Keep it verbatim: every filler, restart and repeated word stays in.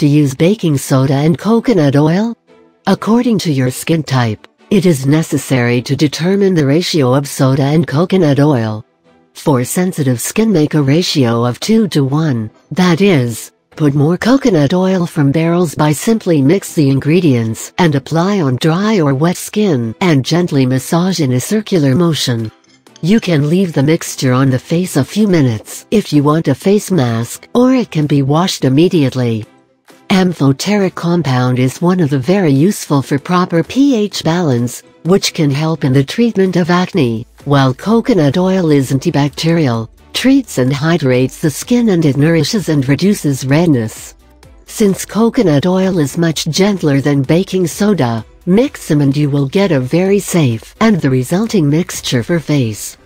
to use baking soda and coconut oil? According to your skin type, it is necessary to determine the ratio of soda and coconut oil. For sensitive skin, make a ratio of two to one, that is, put more coconut oil from barrels by simply mix the ingredients and apply on dry or wet skin and gently massage in a circular motion. You can leave the mixture on the face a few minutes if you want a face mask, or it can be washed immediately. Amphoteric compound is one of the very useful for proper pH balance, which can help in the treatment of acne, while coconut oil is antibacterial, treats and hydrates the skin, and it nourishes and reduces redness. Since coconut oil is much gentler than baking soda, mix them and you will get a very safe and the resulting mixture for face.